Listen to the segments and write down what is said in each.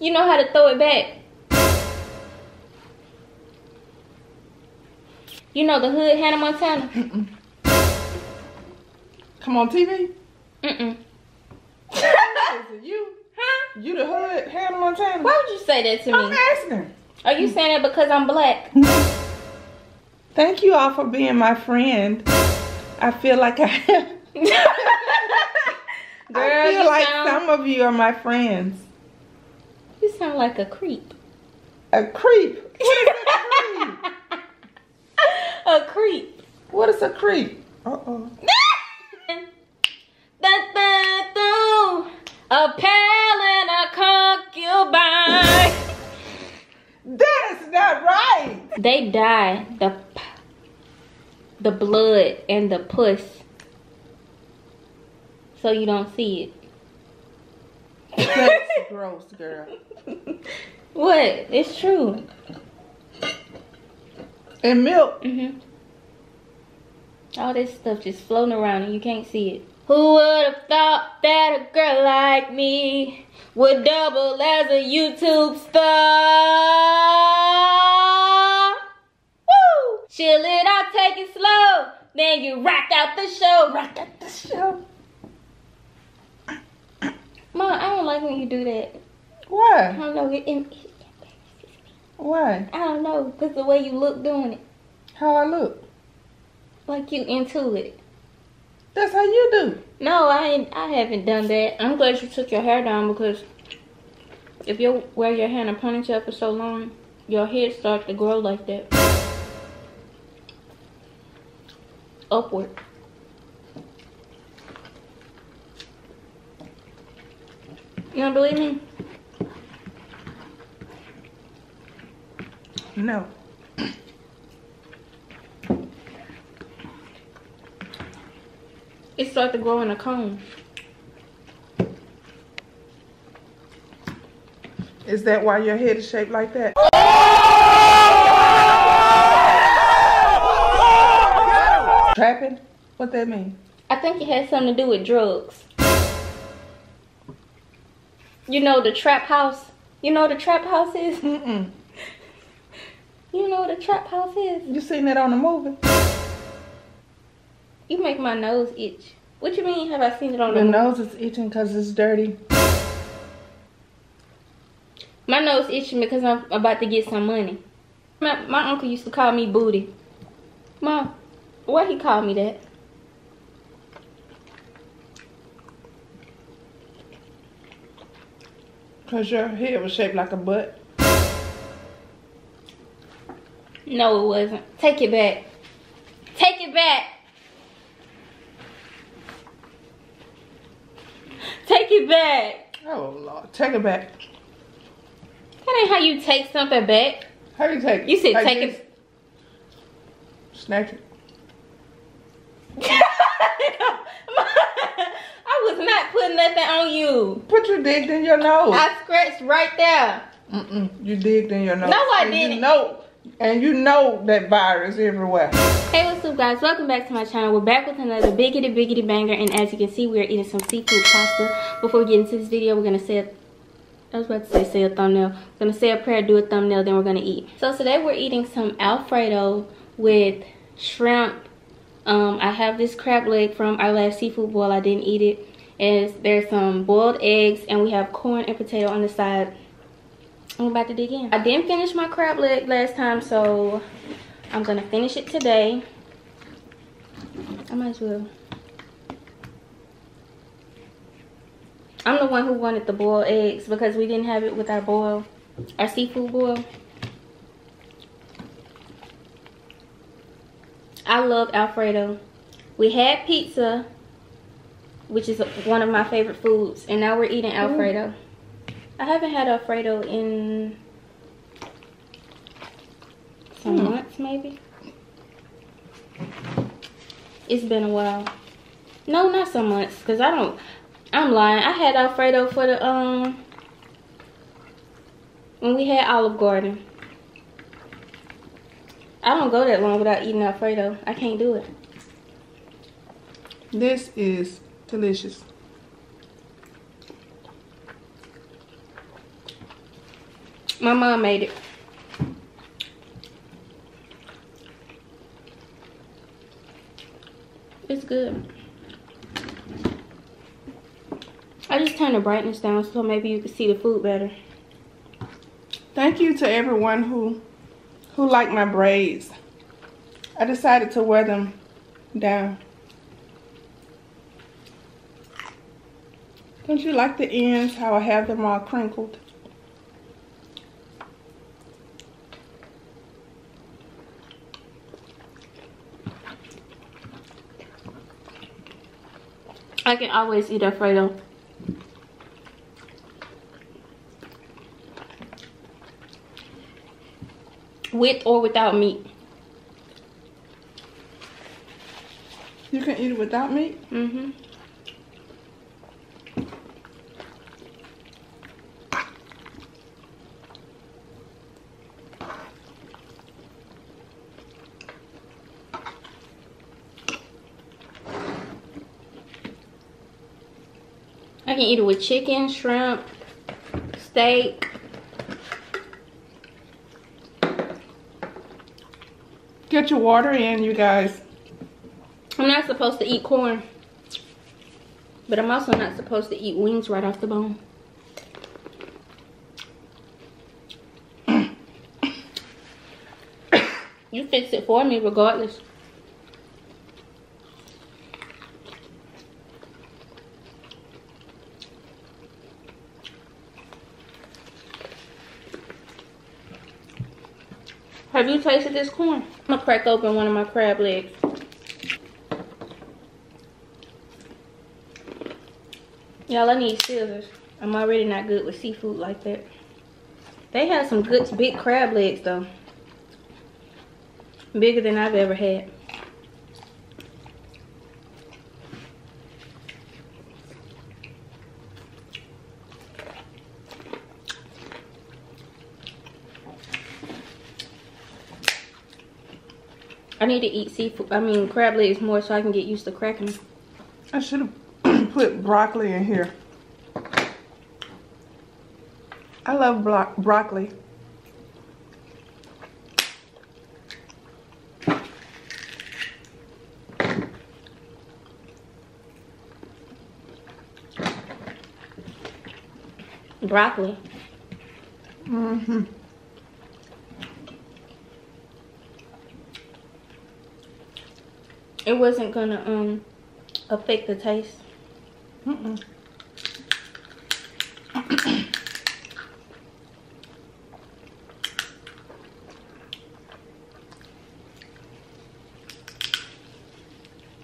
You know how to throw it back. You know the hood Hannah Montana? Mm-mm. Come on TV? Mm-mm. You? Huh? You the hood Hannah Montana? Why would you say that to me? I'm asking. Are you saying that because I'm black? Thank you all for being my friend. I feel like I have. Girl, I feel like some of you are my friends. You sound like a creep. A creep? What is a creep? A creep. What is a creep? Uh-oh. A pal and a concubine. That is not right. They dye the blood and the puss so you don't see it. That's gross, girl. What? It's true. And milk. Mm-hmm. All this stuff just floating around and you can't see it. Who would have thought that a girl like me would double as a YouTube star? Woo! Chill it out, take it slow. Then you rock out the show. Rock out the show. Mom, I don't like when you do that. Why? I don't know. It why? I don't know, because the way you look doing it. How I look? Like you into it. That's how you do. No, I haven't done that. I'm glad you took your hair down, because if you wear your hair in a ponytail for so long, your hair starts to grow like that. Upward. You don't believe me? No. It started to grow in a cone. Is that why your head is shaped like that? Oh! Trapping? What that mean? I think it had something to do with drugs. You know the trap house? You know what the trap house is? Mm-mm. You know what a trap house is? You seen that on the movie? You make my nose itch. What you mean, have I seen it on the movie? Your nose is itching because it's dirty. My nose itching because I'm about to get some money. My uncle used to call me Booty. Mom, why he called me that? Because your head was shaped like a butt. No, it wasn't. Take it back. Take it back. Take it back. Oh, Lord. Take it back. That ain't how you take something back. How you take it? You said like take this. It. Snatch it. I was not putting nothing on you. Put your dick in your nose. I scratched right there. Mm-mm. You digged in your nose. No, I didn't. You know. And you know that virus everywhere. Hey, what's up, guys? Welcome back to my channel. We're back with another biggity banger. And as you can see, we're eating some seafood pasta. Before we get into this video, we're going to say a thumbnail. We're going to say a prayer, do a thumbnail, then we're going to eat. So today we're eating some Alfredo with shrimp. I have this crab leg from our last seafood boil. I didn't eat it. And there's some boiled eggs. And we have corn and potato on the side. I'm about to dig in. I didn't finish my crab leg last time, so I'm gonna finish it today. I might as well. I'm the one who wanted the boiled eggs because we didn't have it with our seafood boil. I love Alfredo. We had pizza, which is one of my favorite foods, and now we're eating Alfredo. Ooh. I haven't had Alfredo in some months, maybe. It's been a while. No, not some months, because I'm lying. I had Alfredo for the, when we had Olive Garden. I don't go that long without eating Alfredo. I can't do it. This is delicious. My mom made it. It's good. I just turned the brightness down so maybe you can see the food better. Thank you to everyone who liked my braids. I decided to wear them down. Don't you like the ends, how I have them all crinkled? I can always eat Alfredo. With or without meat. You can eat it without meat? Mm-hmm. I can eat it with chicken, shrimp, steak. Get your water in, you guys. I'm not supposed to eat corn, but I'm also not supposed to eat wings right off the bone. You fix it for me regardless. Have you tasted this corn? I'm gonna crack open one of my crab legs. Y'all, I need scissors. I'm already not good with seafood like that. They had some good big crab legs though. Bigger than I've ever had. I need to eat seafood, I mean crab legs more so I can get used to cracking them. I should have put broccoli in here. I love broccoli. Broccoli. Mm-hmm. It wasn't gonna affect the taste. Mm-mm.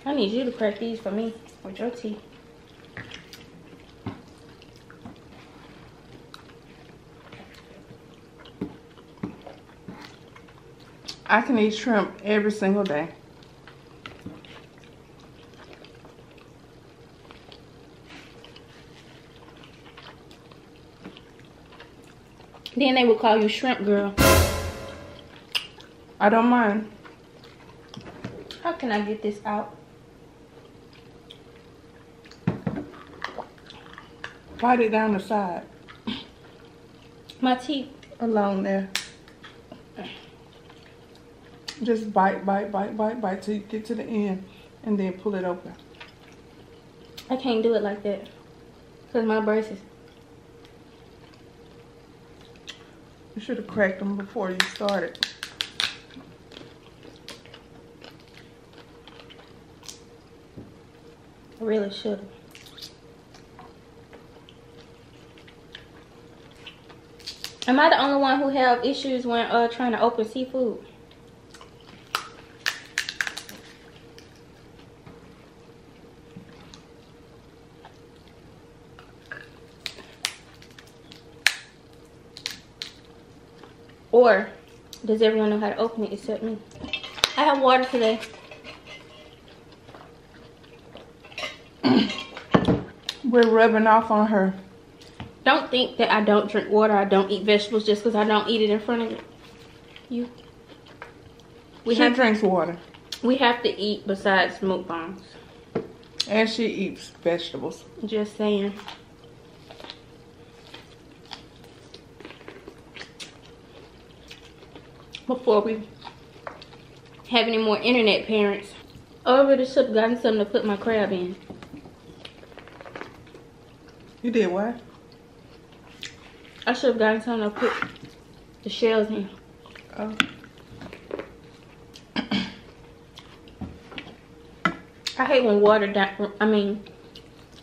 I need you to crack these for me with your teeth. I can eat shrimp every single day. Then they would call you shrimp girl. I don't mind. How can I get this out? Bite it down the side. My teeth along there. Just bite till you get to the end and then pull it open. I can't do it like that because my braces. You should have cracked them before you started. I really should have. Am I the only one who have issues when trying to open seafood? Or does everyone know how to open it except me? I have water today. We're rubbing off on her. Don't think that I don't drink water, I don't eat vegetables just because I don't eat it in front of you. She drinks water. We have to eat besides mukbangs. And she eats vegetables. Just saying. before we have any more internet parents. I already should have gotten something to put my crab in. You did what? I should have gotten something to put the shells in. Oh. I hate when water,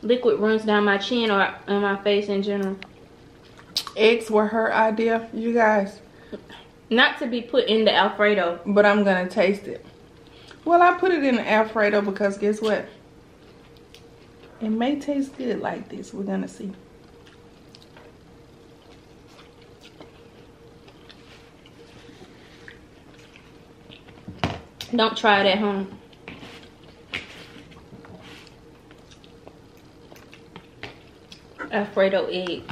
liquid runs down my chin or on my face in general. Eggs were her idea, you guys. Not to be put in the Alfredo. But I'm going to taste it. Well, I put it in the Alfredo because guess what? It may taste good like this. We're going to see. Don't try it at home. Alfredo egg.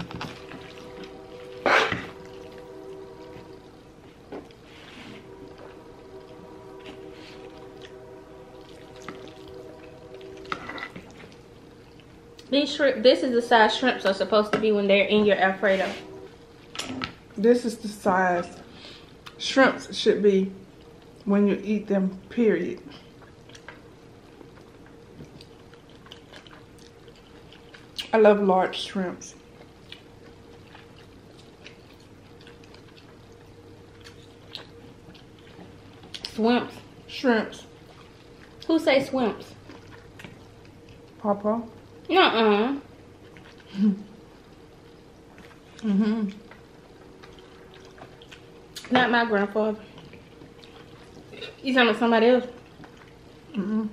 These shrimp, this is the size shrimps are supposed to be when they're in your Alfredo. This is the size shrimps should be when you eat them, period. I love large shrimps. Swimps. Shrimps. Who say swimps? Papa. Nuh-uh. Mm-hmm. Not my grandfather. You talking about somebody else? Mm-mm.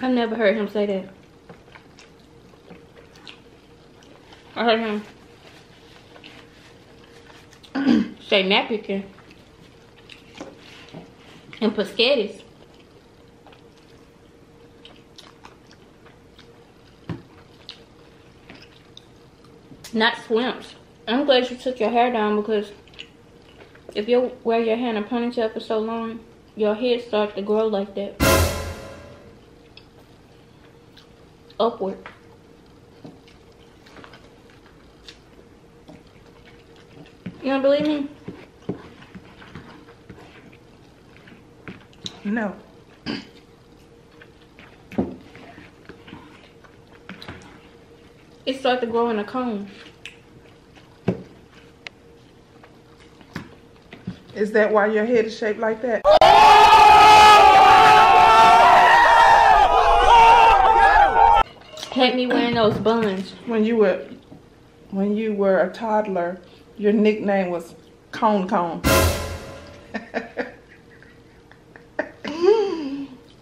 I never heard him say that. I heard him say napkin and pescettis. Not swimps. I'm glad you took your hair down because if you wear your hair in a ponytail for so long, your head starts to grow like that. Upward. You don't believe me? No. It starts to grow in a cone. Is that why your head is shaped like that? Had me wearing those buns. When you were a toddler, your nickname was Cone Cone.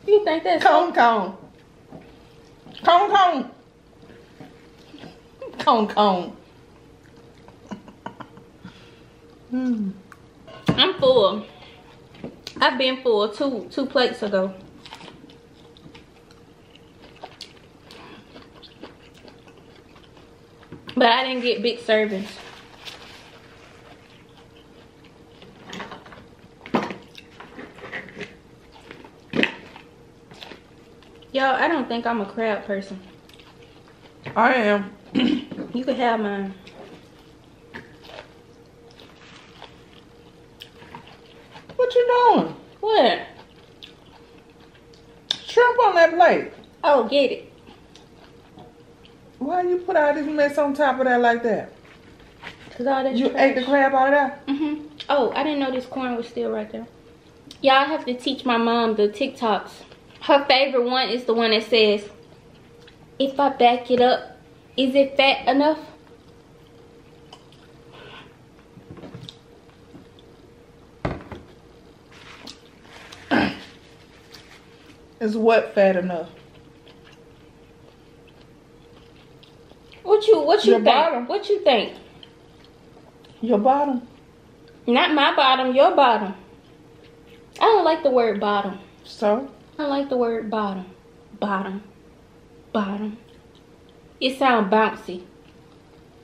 You think that's Cone Cone? Cone Cone. Cone Cone. I'm full. I've been full two plates ago. But I didn't get big servings. Y'all, I don't think I'm a crab person. I am. You can have mine. What you doing? What? Shrimp on that plate. Oh, get it. Why you put all this mess on top of that like that? Cause all that you ate the crab out of that? Mm-hmm. Oh, I didn't know this corn was still right there. Y'all, I have to teach my mom the TikToks. Her favorite one is the one that says, if I back it up, is it fat enough? Is what fat enough? What you think? Bottom. What you think? Your bottom. Not my bottom, your bottom. I don't like the word bottom. So? I like the word bottom. Bottom. Bottom. It sounds bouncy.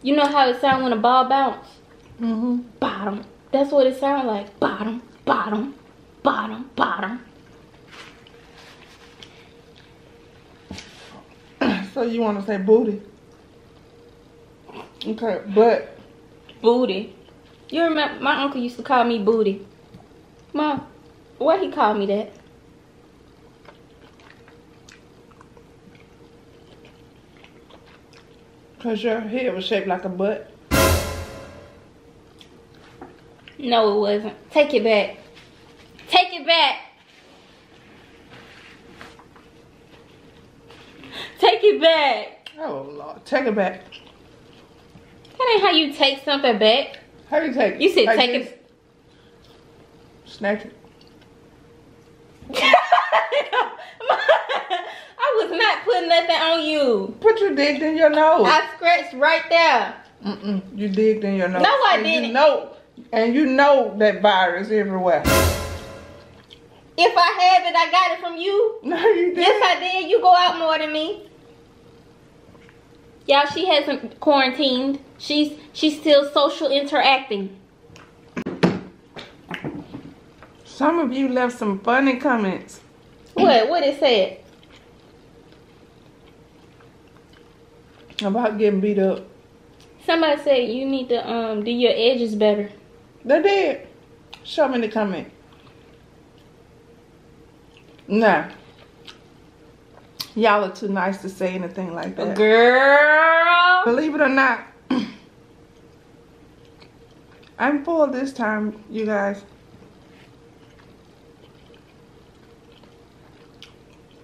You know how it sounds when a ball bounces? Mm-hmm. Bottom. That's what it sounds like. Bottom. Bottom. Bottom. Bottom. So you want to say booty? Okay, but Booty. You remember my uncle used to call me Booty. Mom, why he called me that? Cause your head was shaped like a butt. No, it wasn't. Take it back. Take it back. Take it back. Oh Lord, take it back. That ain't how you take something back. How you take it? You said like take this? It. Snatch it. I was not putting nothing on you. Put your dick in your nose. I scratched right there. Mm-mm. You digged in your nose. No, I didn't. You know that virus everywhere. If I had it, I got it from you. No, you didn't. Yes, I did. You go out more than me. Y'all, she hasn't quarantined. She's still social interacting. Some of you left some funny comments. What? What it said? About getting beat up. Somebody said you need to do your edges better. They did. Show me the comment. Nah. Y'all are too nice to say anything like that. Girl. Believe it or not. I'm full this time, you guys.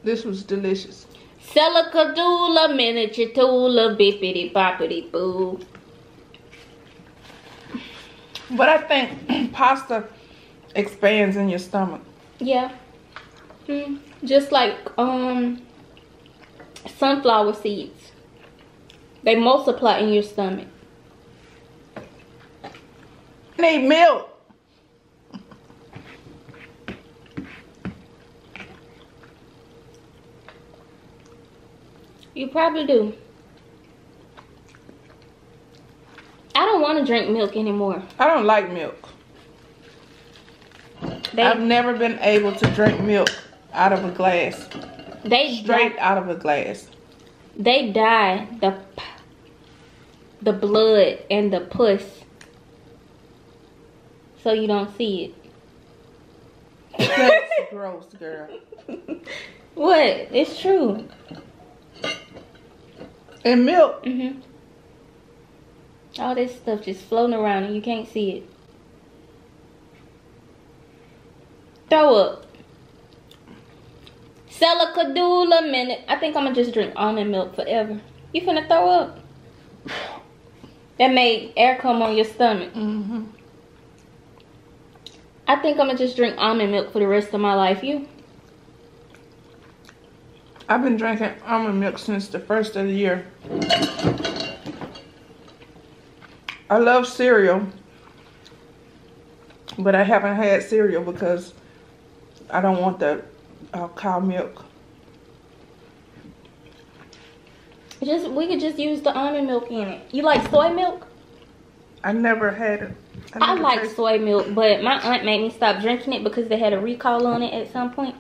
This was delicious. Celicadula, miniatula, bippity boppity boo. But I think pasta expands in your stomach. Yeah. Just like sunflower seeds. They multiply in your stomach. I need milk. You probably do. I don't want to drink milk anymore. I don't like milk. I've never been able to drink milk out of a glass. Straight out of a glass. They dye the blood and the pus so you don't see it. That's gross, girl. What? It's true. And milk. Mm-hmm. All this stuff just floating around and you can't see it. Throw up. Celicadula minute. I think I'm gonna just drink almond milk forever. You finna throw up. That made air come on your stomach. Mm-hmm. I think I'm gonna just drink almond milk for the rest of my life. You? I've been drinking almond milk since the first of the year. I love cereal, but I haven't had cereal because I don't want the cow milk. We could just use the almond milk in it. You like soy milk? I never had it. I like soy milk, but my aunt made me stop drinking it because they had a recall on it at some point.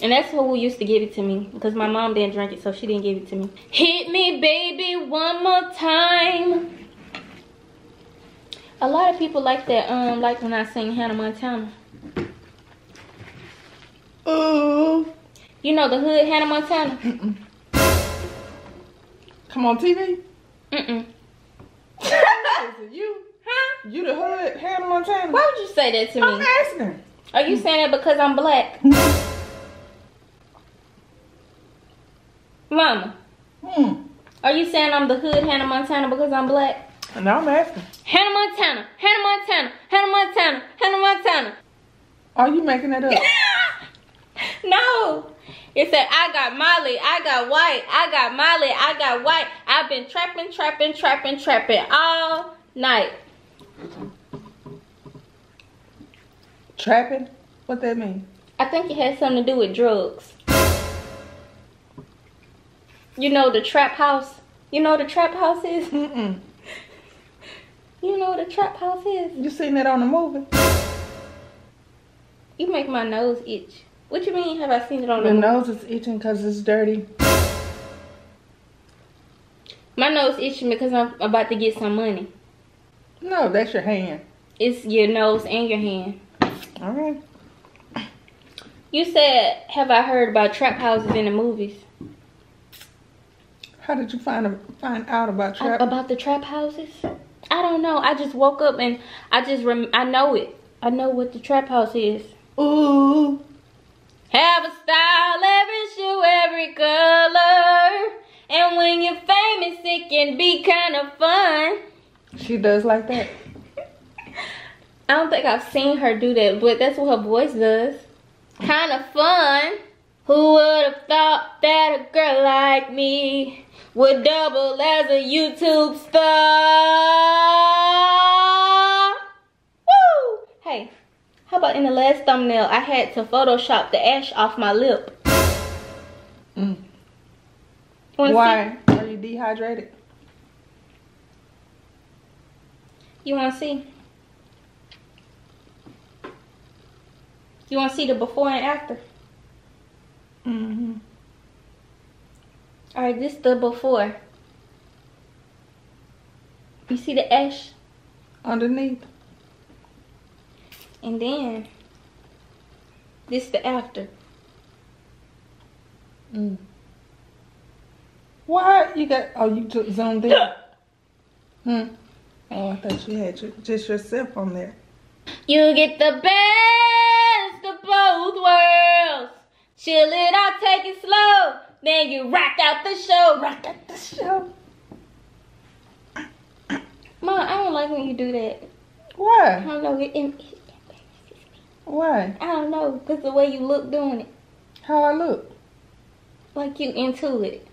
And that's who used to give it to me. Because my mom didn't drink it, so she didn't give it to me. Hit me, baby, one more time. A lot of people like that, like when I sing Hannah Montana. Ooh. You know the hood Hannah Montana? Mm-mm. Come on, TV? Mm-mm. You? Huh? You the hood Hannah Montana? Why would you say that to me? I'm asking. Are you saying that because I'm black? Mama, Are you saying I'm the hood Hannah Montana because I'm black? No, I'm asking. Hannah Montana, Hannah Montana, Hannah Montana, Hannah Montana. Are you making that up? No. It said, I got Molly, I got white, I got Molly, I got white. I've been trapping, trapping, trapping, trapping all night. Trapping? What that mean? I think it has something to do with drugs. You know the trap house? You know what the trap house is? Mm-mm. You know what the trap house is? You seen that on the movie? You make my nose itch. What you mean, have I seen it on the nose is itching because it's dirty. My nose itching because I'm about to get some money. No, that's your hand. It's your nose and your hand. All right. You said, have I heard about trap houses in the movies? How did you find out about trap? About the trap houses? I don't know. I just woke up and I know it. I know what the trap house is. Ooh. Have a style, every shoe, every color. And when you're famous, it can be kind of fun. She does like that. I don't think I've seen her do that, but that's what her voice does. Kind of fun. Who would have thought that a girl like me would double as a YouTube star? Woo! Hey, how about in the last thumbnail, I had to Photoshop the ash off my lip. Mm. Why? See? Are you dehydrated? You want to see? You want to see the before and after? Mm-hmm. All right, this is the before. You see the ash underneath, and then this is the after. Mm. Why you got? Oh, you just zoomed in. Hmm. Oh, I thought you had just yourself on there. You get the best of both worlds. Chill it out, take it slow. Then you rock out the show. Rock out the show. Mom, I don't like when you do that. Why? I don't know. It embarrasses me. Why? I don't know. Because the way you look doing it. How I look? Like you into it.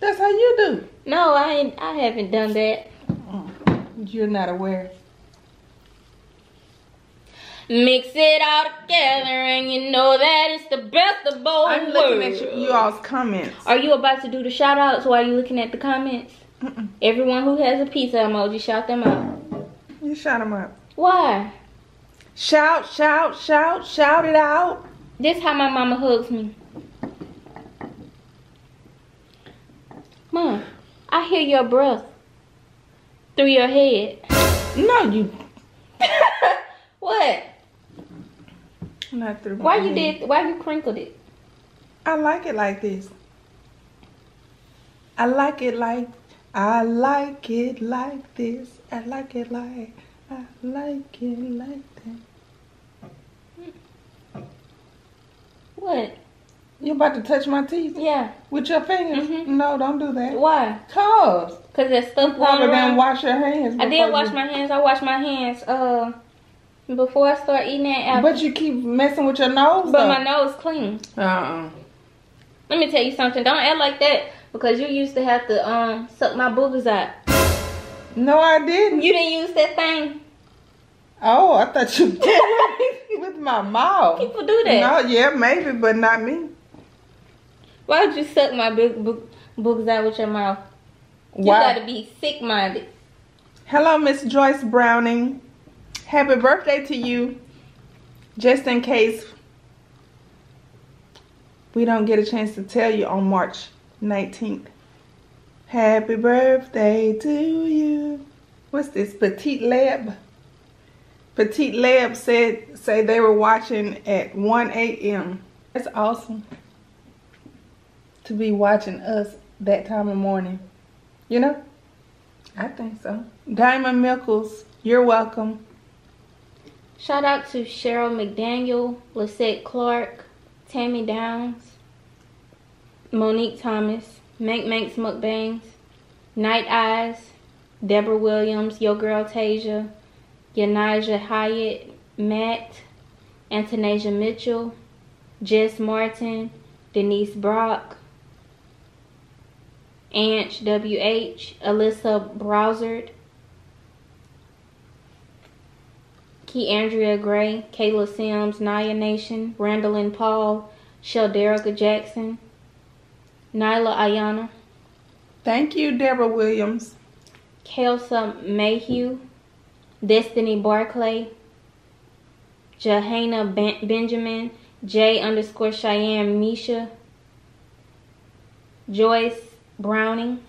That's how you do. No, I haven't done that. Oh, you're not aware. Mix it all together and you know that it's the best of both worlds. I'm looking at you all's comments. Are you about to do the shout outs while you looking at the comments? Mm-mm. Everyone who has a pizza emoji, shout them out. You shout them out. Why? Shout, shout, shout, shout it out. This is how my mama hugs me. Mom, I hear your breath through your head. No, you. What? Not through my hand. Why you crinkled it? I like it like this. I like it like this. I like it like that. What? You about to touch my teeth? Yeah. With your fingers? Mm-hmm. No, don't do that. Why? Cause that stuff. Probably didn't wash your hands. I did wash my hands. I washed my hands. Before I start eating that apple. But you keep messing with your nose. But my nose clean. Let me tell you something. Don't act like that because you used to have to suck my boogers out. No, I didn't. You didn't use that thing. Oh, I thought you did with my mouth. People do that. No, yeah, maybe, but not me. Why would you suck my boogers out with your mouth? Why? You gotta be sick-minded. Hello, Miss Joyce Browning. Happy birthday to you. Just in case we don't get a chance to tell you on March 19th. Happy birthday to you. What's this? Petite Lab? Petite Lab say they were watching at 1 a.m. That's awesome to be watching us that time of morning. You know? I think so. Diamond Mickles, you're welcome. Shout out to Cheryl McDaniel, Lisette Clark, Tammy Downs, Monique Thomas, Mank Mukbangs, Night Eyes, Deborah Williams, Your Girl Tasia, Yanija Hyatt, Matt, Antonasia Mitchell, Jess Martin, Denise Brock, Anch WH, Alyssa Browsard, Andrea Gray, Kayla Sims, Nia Nation, Randolyn Paul, Shelderica Jackson, Nyla Ayana. Thank you, Deborah Williams. Kelsa Mayhew, Destiny Barclay, Johanna Benjamin, J_Cheyenne Misha, Joyce Browning,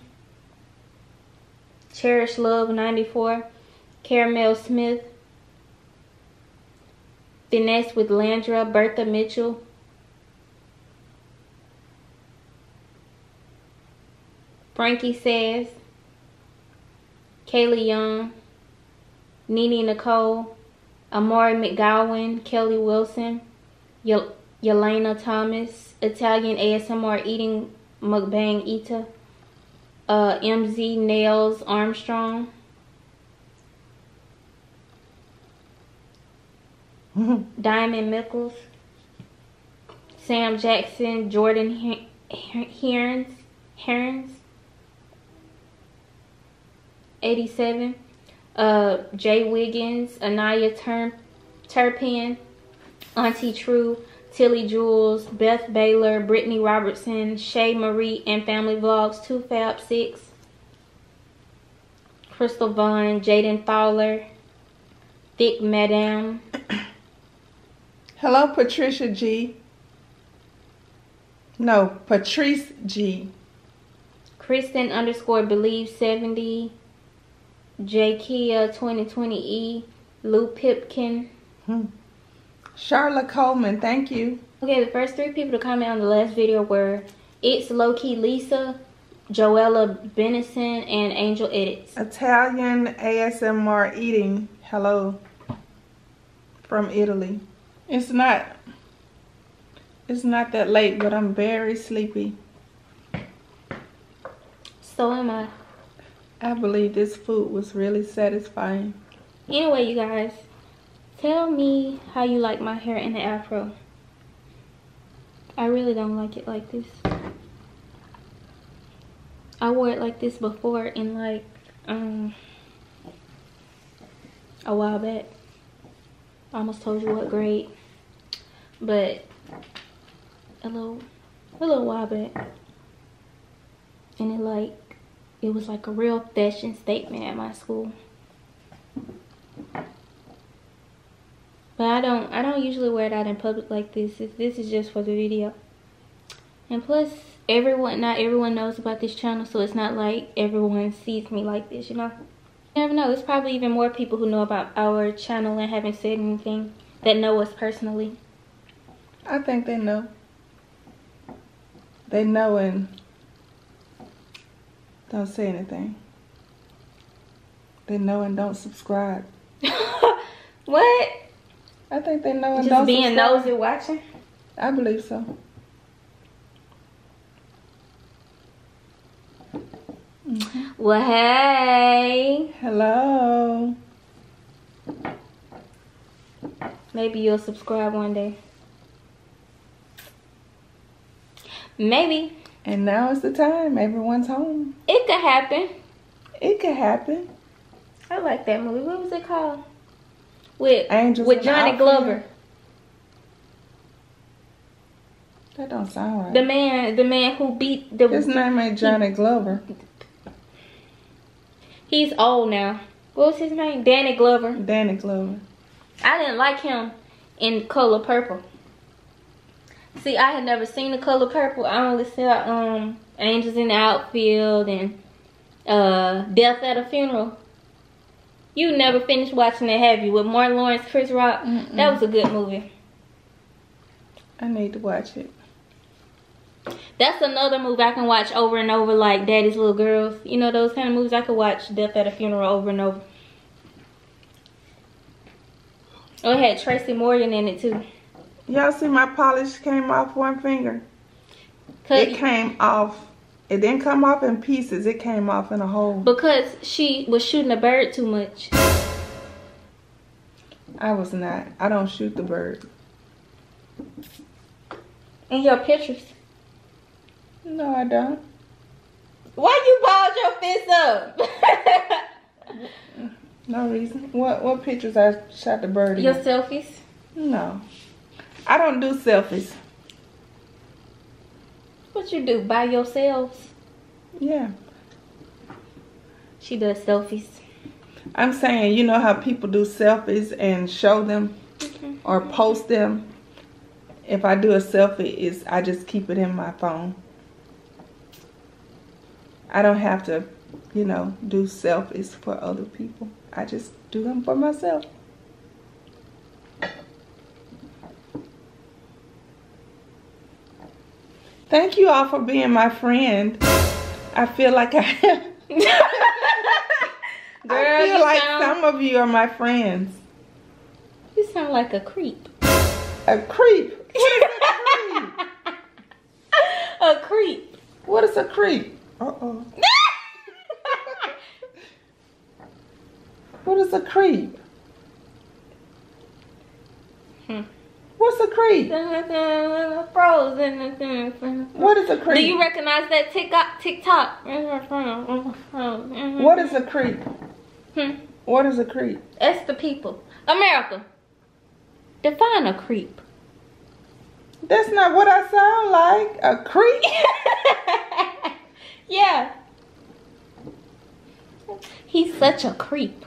Cherish Love 94, Caramel Smith, Finesse with Landra, Bertha Mitchell, Frankie Says, Kaylee Young, Nene Nicole, Amari McGowan, Kelly Wilson, Yelena Thomas, Italian ASMR Eating Mukbang Eater, MZ Nails Armstrong, Diamond Mickles, Sam Jackson, Jordan Herons, 87, Jay Wiggins, Anaya Turpin, Auntie True, Tilly Jules, Beth Baylor, Brittany Robertson, Shay Marie, and Family Vlogs, 2Fab6, Crystal Vaughn, Jaden Fowler, Thick Madame. Hello, Patricia G. No, Patrice G. Kristen _believe 70, Jakia 2020E, Lou Pipkin, Charlotte Coleman. Thank you. Okay, the first three people to comment on the last video were It's Low-Key Lisa, Joella Benison, and Angel Edits. Italian ASMR Eating. Hello. From Italy. It's not that late, but I'm very sleepy. So am I. I believe this food was really satisfying. Anyway, you guys, tell me how you like my hair in the afro. I really don't like it like this. I wore it like this before in like a while back. I almost told you what grade, but a little while back, and it was like a real fashion statement at my school. But I don't usually wear it out in public like this. This is just for the video. And plus, not everyone knows about this channel, so it's not like everyone sees me like this, you know? You never know, there's probably even more people who know about our channel and haven't said anything that know us personally. I think they know. They know and don't say anything. They know and don't subscribe. What? I think they know and don't subscribe. Just being nosy watching? I believe so. Well, hey. Hello. Maybe you'll subscribe one day. Maybe. And now is the time. Everyone's home. It could happen. It could happen. I like that movie. What was it called? With Johnny Glover. That don't sound right. The man who beat the. His name ain't Johnny Glover. He's old now. What was his name? Danny Glover. Danny Glover. I didn't like him in Color Purple. See, I had never seen The Color Purple. I only saw Angels in the Outfield and Death at a Funeral. You never finished watching it, have you? With Martin Lawrence, Chris Rock. Mm-mm. That was a good movie. I need to watch it. That's another movie I can watch over and over, like Daddy's Little Girls. You know, those kind of movies I could watch Death at a Funeral over and over. Oh, it had Tracy Morgan in it, too. Y'all see my polish came off one finger? It came off. It didn't come off in pieces. It came off in a hole. Because she was shooting a bird too much. I was not. I don't shoot the bird. In your pictures? No, I don't. Why you balled your fist up? No reason. What pictures I shot the bird in? Your selfies? No. I don't do selfies. What you do, by yourselves? Yeah. She does selfies. I'm saying, you know how people do selfies and show them or post them If I do a selfie, I just keep it in my phone. I don't have to, you know, do selfies for other people. I just do them for myself. Thank you all for being my friend. I feel like Girl, I feel like some of you are my friends. You sound like a creep. A creep? What is a creep? A creep. What is a creep? Uh-oh. What is a creep? What's a creep? Frozen. What is a creep? Do you recognize that TikTok? What is a creep? What is a creep? That's the people. America. Define a creep. That's not what I sound like. A creep? Yeah. He's such a creep.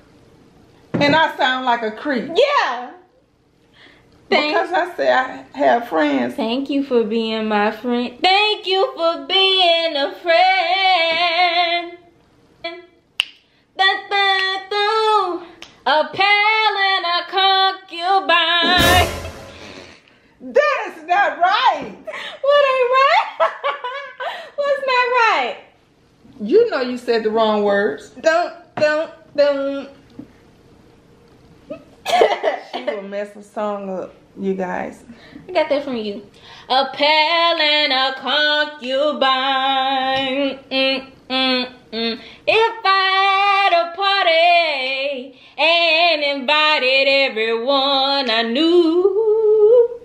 And I sound like a creep. Yeah. Because I say I have friends. Thank you for being my friend. Thank you for being a friend. A pal and a concubine. That is not right. What ain't right? What's not right? You know you said the wrong words. Don't. She will mess the song up, you guys. I got that from you. A pal and a concubine. If I had a party and invited everyone I knew,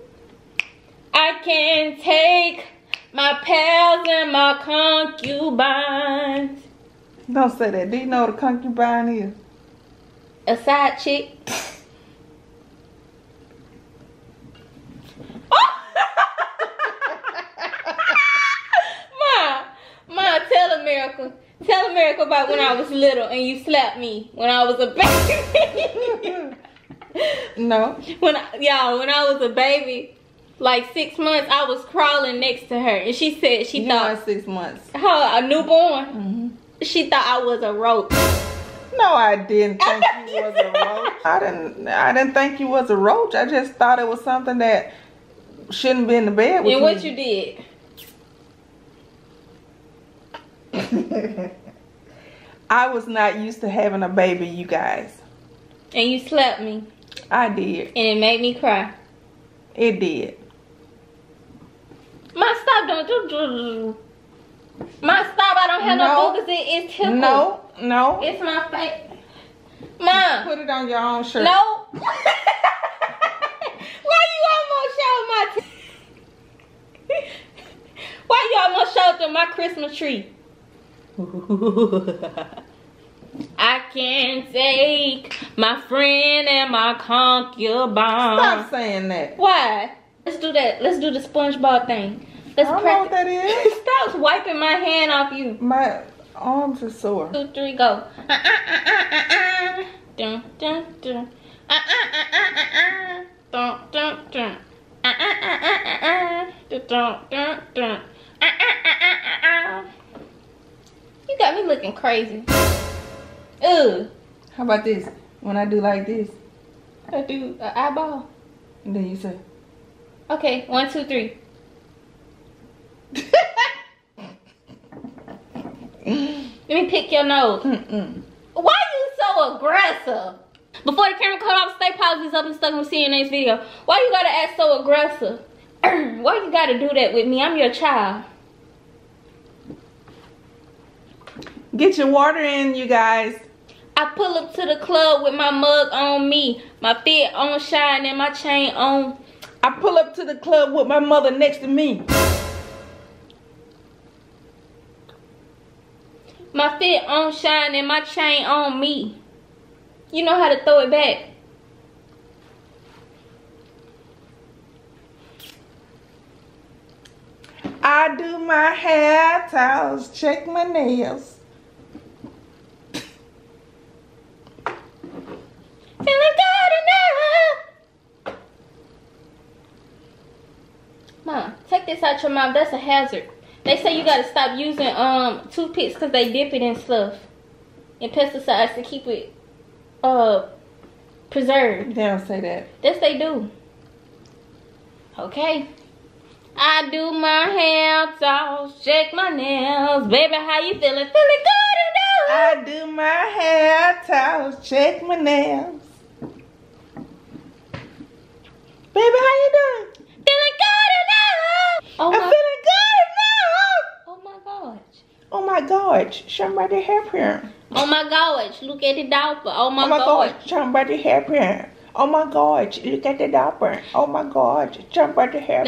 I can take my pals and my concubines. Don't say that. Do you know what a concubine is? A side chick. Tell America about when I was little and you slapped me when I was a baby. No. When I was a baby, like 6 months, I was crawling next to her and she said she thought 6 months. Her, a newborn. Mm-hmm. She thought I was a roach. No, I didn't think you was a roach. I didn't think you was a roach. I just thought it was something that shouldn't be in the bed with you. And what you did? I was not used to having a baby, you guys. And you slapped me. I did. And it made me cry. It did. My stop don't do. My stop, I don't have no boogers. It's tickled. No. It's my face. Mom. Put it on your own shirt. No. Why you almost showed my Why you almost showed through my Christmas tree? I can take my friend and my concubine. Stop saying that. Why? Let's do that. Let's do the SpongeBob thing. Let's I don't know what that is. Stop wiping my hand off you. My arms are sore. 2, 3, go. Dun, dun, dun. Dun, dun, dun. Dun, dun, dun. You got me looking crazy. Ugh. How about this? When I do like this, I do an eyeball. And then you say, okay, 1, 2, 3. Let me pick your nose. Why are you so aggressive? Before the camera cut off, stay positive up and stuck. We'll see you in the next video. Why you gotta act so aggressive? Why you gotta do that with me? I'm your child. Get your water in, you guys. I pull up to the club with my mug on me, my fit on shine, and my chain on. I pull up to the club with my mother next to me. My fit on shine and my chain on me. You know how to throw it back. I do my hair, towels, check my nails. take this out your mouth. That's a hazard. They say you got to stop using toothpicks because they dip it in stuff and pesticides to keep it preserved. They don't say that. Yes, they do. Okay. I do my hair toss, check my nails. Baby, how you feeling? Feeling good or no? I do my hair toss, check my nails. Baby, how you doing? Feeling good or no? Oh, I'm feeling good or no? Oh my gosh. Oh my gosh. Show me about the hair print. Oh my gosh. Look at the diaper. Oh my gosh. Oh my gosh. Show me about the hair print. Oh my gosh, look at the diaper. Oh my gosh, jump at the hair.